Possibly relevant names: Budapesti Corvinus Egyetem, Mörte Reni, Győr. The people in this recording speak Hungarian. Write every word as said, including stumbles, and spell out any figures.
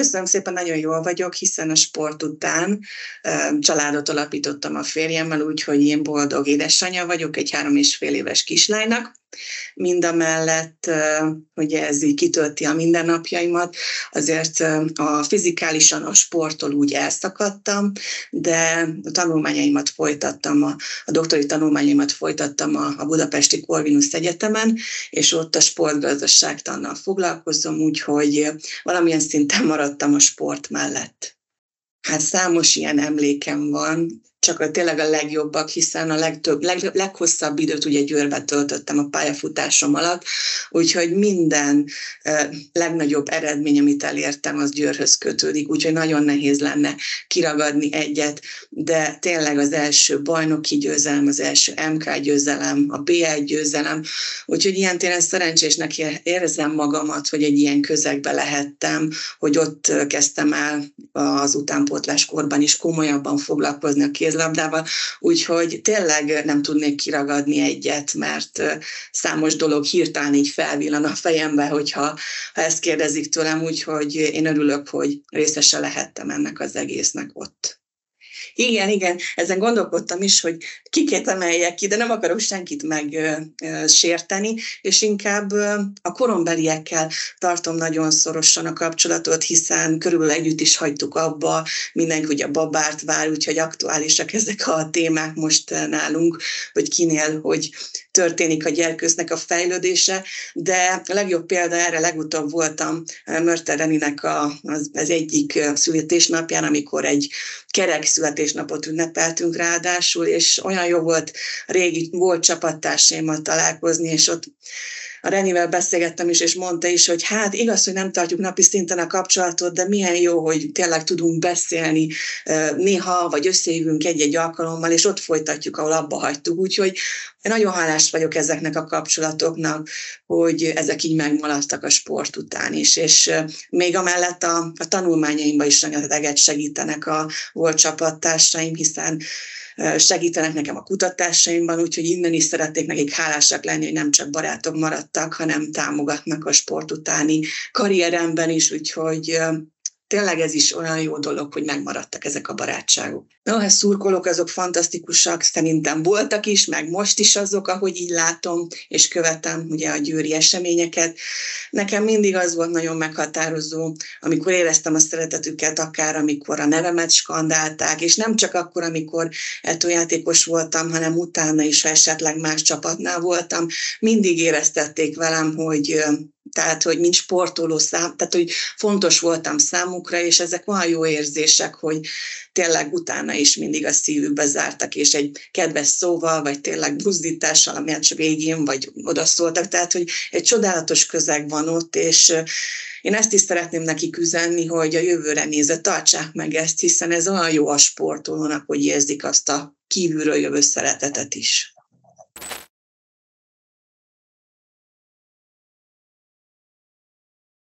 Köszönöm szépen, nagyon jól vagyok, hiszen a sport után családot alapítottam a férjemmel, úgyhogy én boldog édesanyja vagyok egy három és fél éves kislánynak. Mindamellett, hogy ez így kitölti a mindennapjaimat, azért a fizikálisan a sporttól úgy elszakadtam, de a tanulmányaimat folytattam, a, a doktori tanulmányaimat folytattam a, a Budapesti Corvinus Egyetemen, és ott a sportgazdaságtannal foglalkozom, úgyhogy valamilyen szinten maradtam a sport mellett. Hát számos ilyen emlékem van, csak a tényleg a legjobbak, hiszen a legtöbb, leg, leghosszabb időt ugye Győrbe töltöttem a pályafutásom alatt, úgyhogy minden eh, legnagyobb eredmény, amit elértem, az Győrhöz kötődik, úgyhogy nagyon nehéz lenne kiragadni egyet, de tényleg az első bajnoki győzelem, az első em ká győzelem, a bé egy győzelem, úgyhogy ilyen téren szerencsésnek érzem magamat, hogy egy ilyen közegbe lehettem, hogy ott kezdtem el az utánpótláskorban is komolyabban foglalkozni a kézlabdával, úgyhogy tényleg nem tudnék kiragadni egyet, mert számos dolog hirtelen így felvillan a fejembe, hogyha ha ezt kérdezik tőlem, úgyhogy én örülök, hogy részese lehettem ennek az egésznek ott. Igen, igen, ezen gondolkodtam is, hogy kiket emeljek ki, de nem akarok senkit megsérteni, és inkább a korombeliekkel tartom nagyon szorosan a kapcsolatot, hiszen körülbelül együtt is hagytuk abba, mindenki ugye a babárt vár, úgyhogy aktuálisak ezek a témák most nálunk, hogy kinél, hogy történik a gyerkőznek a fejlődése, de a legjobb példa erre legutóbb voltam Mörte Reninek a, az, az egyik születésnapján, amikor egy kerek születésnapot ünnepeltünk ráadásul, és olyan jó volt régi volt csapattársaimmal találkozni, és ott a Renivel beszélgettem is, és mondta is, hogy hát igaz, hogy nem tartjuk napi szinten a kapcsolatot, de milyen jó, hogy tényleg tudunk beszélni néha, vagy összejövünk egy-egy alkalommal, és ott folytatjuk, ahol abba hagytuk. Úgyhogy nagyon hálás vagyok ezeknek a kapcsolatoknak, hogy ezek így megmaradtak a sport után is, és még amellett a, a tanulmányaimban is rengeteget segítenek a volt csapattársaim, hiszen segítenek nekem a kutatásaimban, úgyhogy innen is szeretnék nekik hálásak lenni, hogy nem csak barátok maradtak, hanem támogatnak a sport utáni karrieremben is, úgyhogy tényleg ez is olyan jó dolog, hogy megmaradtak ezek a barátságok. No, a szurkolók azok fantasztikusak, szerintem voltak is, meg most is azok, ahogy így látom, és követem ugye a győri eseményeket. Nekem mindig az volt nagyon meghatározó, amikor éreztem a szeretetüket, akár amikor a nevemet skandálták, és nem csak akkor, amikor é té o játékos voltam, hanem utána is, ha esetleg más csapatnál voltam, mindig éreztették velem, hogy... Tehát, hogy mint sportoló szám, tehát, hogy fontos voltam számukra, és ezek olyan jó érzések, hogy tényleg utána is mindig a szívükbe zártak, és egy kedves szóval, vagy tényleg buzdítással, amilyen csak végén, vagy odaszóltak. Tehát, hogy egy csodálatos közeg van ott, és én ezt is szeretném nekik üzenni, hogy a jövőre nézve tartsák meg ezt, hiszen ez olyan jó a sportolónak, hogy érzik azt a kívülről jövő szeretetet is.